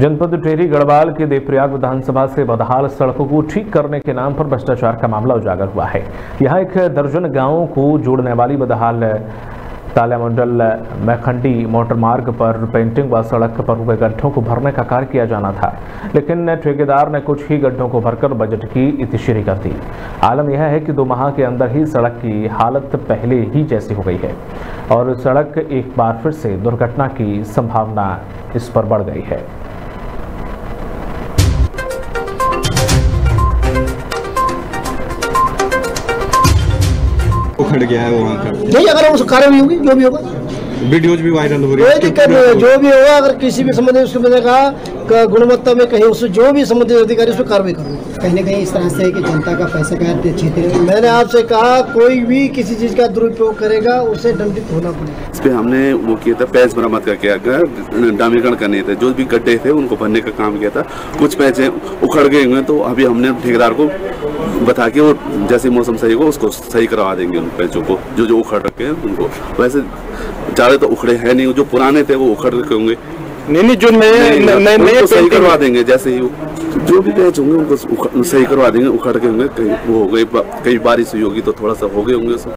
जनपद टिहरी गढ़वाल के देवप्रयाग विधानसभा से बदहाल सड़कों को ठीक करने के नाम पर भ्रष्टाचार का मामला उजागर हुआ है। यहां एक दर्जन गांवों को जोड़ने वाली बदहाल तालेमंडल मैखंडी मोटरमार्ग पर पेंटिंग व सड़क पर हुए गड्ढों को भरने का कार्य किया जाना था, लेकिन ठेकेदार ने कुछ ही गड्ढों को भरकर बजट की इतिश्री कर दी। आलम यह है कि 2 माह के अंदर ही सड़क की हालत पहले ही जैसी हो गई है और सड़क एक बार फिर से दुर्घटना की संभावना इस पर बढ़ गई है। खड़ गया है वहाँ पर नहीं, अगर उस कारण भी होगी, जो भी होगा वीडियोज भी वायरल हो रही है, जो भी होगा, अगर किसी भी संबंधित उसको मैंने कहा गुणवत्ता में कहीं उससे जो भी संबंधित अधिकारी उसको कार्रवाई करूँ। कहीं ना कहीं इस तरह से कि जनता का पैसा गए क्षेत्र, मैंने आपसे कहा कोई भी किसी चीज़ का दुरुपयोग करेगा उसे दंडित होना पड़ेगा। इस पर हमने वो किया था, पैच बरामद करके आकर डामीकरण करने थे, जो भी गड्ढे थे उनको भरने का काम किया था। कुछ पैचे उखड़ गए हुए, तो अभी हमने ठेकेदार को बता के वो जैसे मौसम सही होगा उसको सही करवा देंगे। उन पैचों को जो उखड़ रखे हैं उनको, वैसे ज़्यादा तो उखड़े हैं नहीं, जो पुराने थे वो उखड़ रखे होंगे। नहीं, जो नए सही करवा देंगे, जैसे ही जो भी पैच होंगे उनको सही करवा देंगे। उखड़ के होंगे, कहीं वो हो गई, कहीं बारिश हुई होगी तो थोड़ा सा हो गए होंगे।